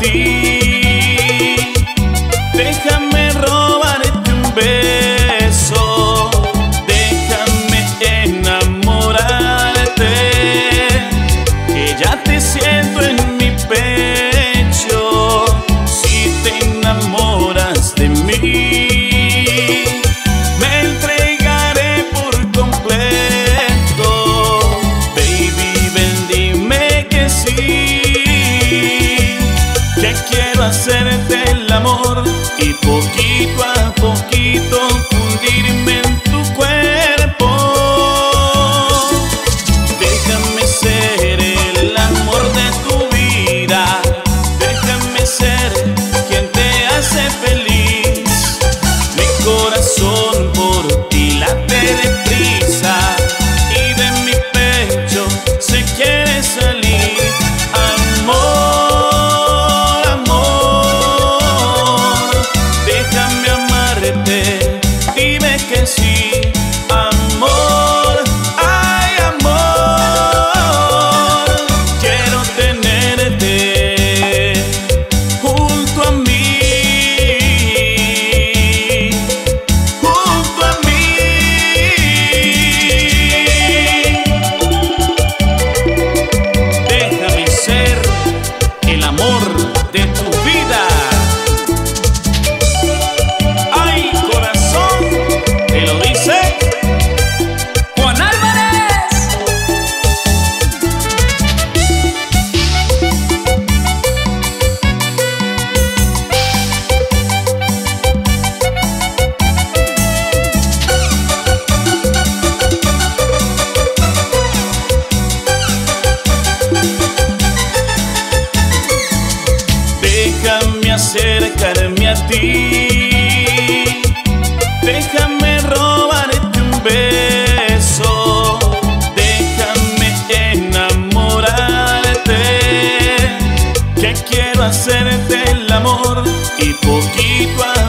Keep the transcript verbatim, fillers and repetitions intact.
ti. Déjame robarte un beso, déjame enamorarte, que ya te siento en mi pecho. Si te enamoras de mí, hacerte el amor y poquito a poquito fundirme en tu cuerpo. Déjame ser el amor de tu vida, déjame ser quien te hace feliz. Mi corazón por ti late deprisa y de mi pecho se quiere salir. Dime que sí, amor, ay amor, quiero tenerte junto a mí, junto a mí. Déjame ser el amor de tu vida. Déjame acercarme a ti, déjame robarte un beso, déjame enamorarte, que quiero hacerte el amor y poquito a